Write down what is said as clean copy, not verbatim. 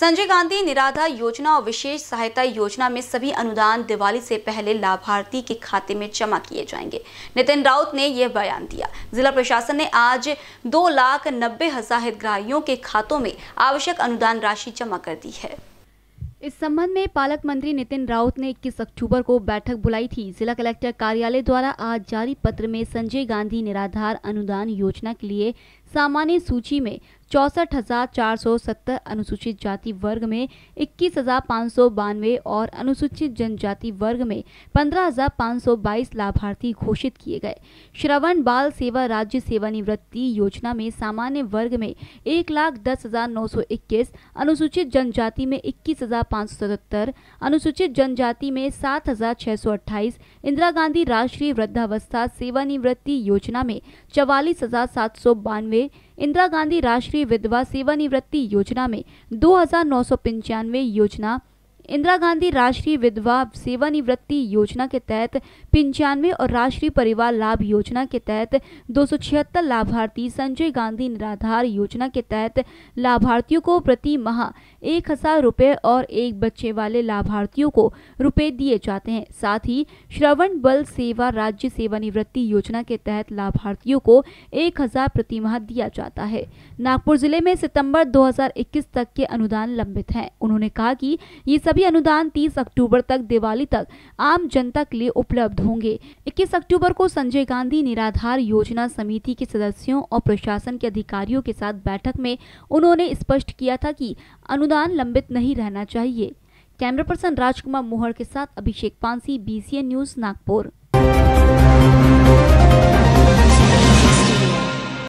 संजय गांधी निराधार योजना और विशेष सहायता योजना में सभी अनुदान दिवाली से पहले लाभार्थी के खाते में जमा किए जाएंगे। नितिन राउत ने यह बयान दिया। जिला प्रशासन ने आज 2,90,000 हितग्राहियों के खातों में आवश्यक अनुदान राशि जमा कर दी है। इस संबंध में पालक मंत्री नितिन राउत ने 21 अक्टूबर को बैठक बुलाई थी। जिला कलेक्टर कार्यालय द्वारा आज जारी पत्र में संजय गांधी निराधार अनुदान योजना के लिए सामान्य सूची में 64,470, अनुसूचित जाति वर्ग में 21,592 और अनुसूचित जनजाति वर्ग में 15,522 लाभार्थी घोषित किए गए। श्रवण बाल सेवा राज्य सेवा निवृत्ति योजना में सामान्य वर्ग में 1,10,921, अनुसूचित जनजाति में 21,577, अनुसूचित जनजाति में 7,628, इंदिरा गांधी राष्ट्रीय वृद्धावस्था सेवानिवृत्ति योजना में 44,792, इंदिरा गांधी राष्ट्रीय विधवा सेवानिवृत्ति योजना में 2,995 योजना, इंदिरा गांधी राष्ट्रीय विधवा सेवानिवृत्ति योजना के तहत 95 और राष्ट्रीय परिवार लाभ योजना के तहत 276 लाभार्थी संजय गांधी निराधार योजना के तहत लाभार्थियों को प्रति माह 1,000 रुपये और एक बच्चे वाले लाभार्थियों को रुपये दिए जाते हैं। साथ ही श्रवण बल सेवा राज्य सेवानिवृत्ति योजना के तहत लाभार्थियों को 1,000 प्रति माह दिया जाता है। नागपुर जिले में सितंबर 2021 तक के अनुदान लंबित हैं। उन्होंने कहा कि ये सभी अनुदान 30 अक्टूबर तक दिवाली तक आम जनता के लिए उपलब्ध होंगे। 21 अक्टूबर को संजय गांधी निराधार योजना समिति के सदस्यों और प्रशासन के अधिकारियों के साथ बैठक में उन्होंने स्पष्ट किया था कि अनुदान लंबित नहीं रहना चाहिए। कैमरा पर्सन राज कुमार मोहर के साथ अभिषेक पानसी, BCN न्यूज़, नागपुर।